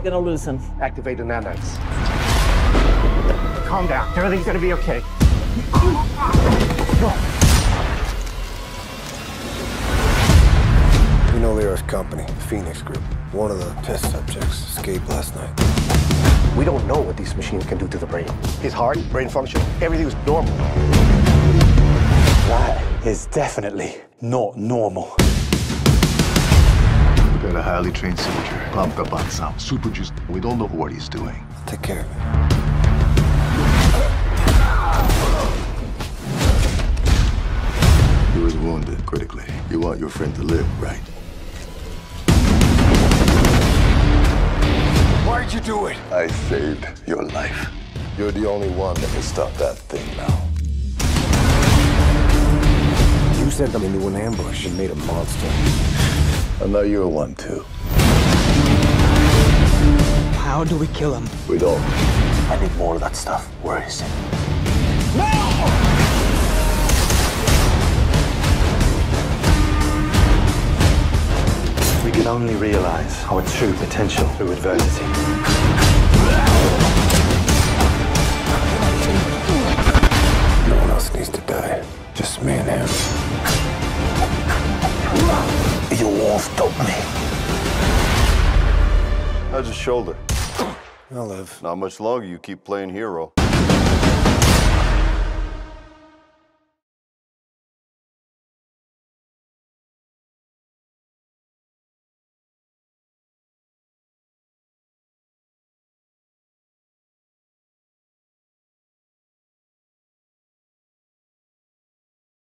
We're gonna lose him. Activate the nanites. Calm down. Everything's gonna be okay. We know Lyra's company, Phoenix Group. One of the test subjects escaped last night. We don't know what these machines can do to the brain. His heart, brain function, everything was normal. That is definitely not normal. Got a highly trained soldier, pumped up on some super juice. We don't know what he's doing. I'll take care of him. He was wounded critically. You want your friend to live, right? Why'd you do it? I saved your life. You're the only one that can stop that thing now. You sent them into an ambush and made a monster. I know you're one, too. How do we kill him? We don't. I need more of that stuff. Where is it? No! We can only realize our true potential through adversity. No one else needs to die. Just me and him. You won't stop me. How's your shoulder? I'll live. Not much longer you keep playing hero.